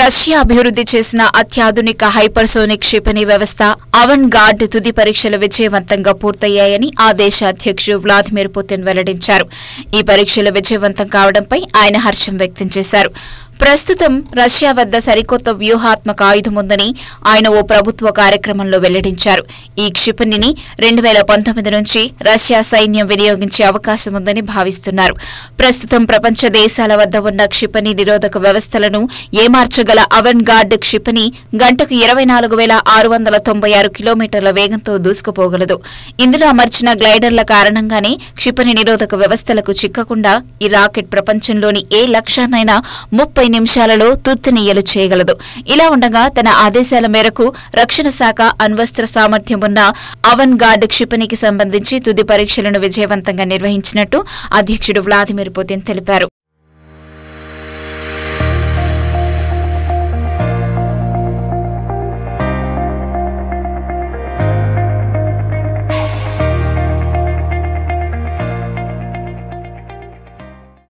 Russia అభివృద్ధి చేసిన అత్యాధునిక హైపర్సోనిక్ క్షిపణి వ్యవస్థ అవన్గార్డ్ తుది పరీక్షలు విజయవంతంగా పూర్తయ్యాయని ఆ దేశ అధ్యక్షుడు వ్లాదిమిర్ పుతిన్ వెల్లడించారు. ఈ పరీక్షలు విజయవంతం కావడంపై ఆయన హర్షం వ్యక్తం చేశారు. ప్రస్తుతం రష్యా వద్ద సరికొత్త వ్యూహాత్మక ఆయుధముందని ఆయన ఓ ప్రభుత్వ కార్యక్రమంలో వెల్లడించారు. ఈ క్షిపణిని 2019 నుంచి రష్యా సైన్యం వినియోగించే అవకాశం ఉందని భావిస్తున్నారు. ప్రస్తుతం ప్రపంచ దేశాల వద్ద ఉన్న క్షిపణి నిరోధక వ్యవస్థలను ఏమార్చగల అవన్గార్డ్ క్షిపణి గంటకు 24,696 కిలోమీటర్ల వేగంతో దూసుకుపోగలదు. ఇందులో అమర్చిన గ్లైడర్ల కారణంగానే క్షిపణి నిరోధక వ్యవస్థలకు చిక్కకుండా ఈ రాకెట్ ప్రపంచంలోని ఏ లక్ష్యాన్నైనా 30 నిమిషాలలో తుత్తునియలు చేయగలదు. ఇలా ఉండగా తన ఆదేశాల మేరకు రక్షణ శాఖ అణ్వస్త్ర సామర్థ్యం ఉన్న అవన్గార్డ్ క్షిపణికి సంబంధించి తుది పరీక్షలను విజయవంతంగా నిర్వహించినట్టు అధ్యక్షుడు వ్లాదిమిర్ పుతిన్ తెలిపారు.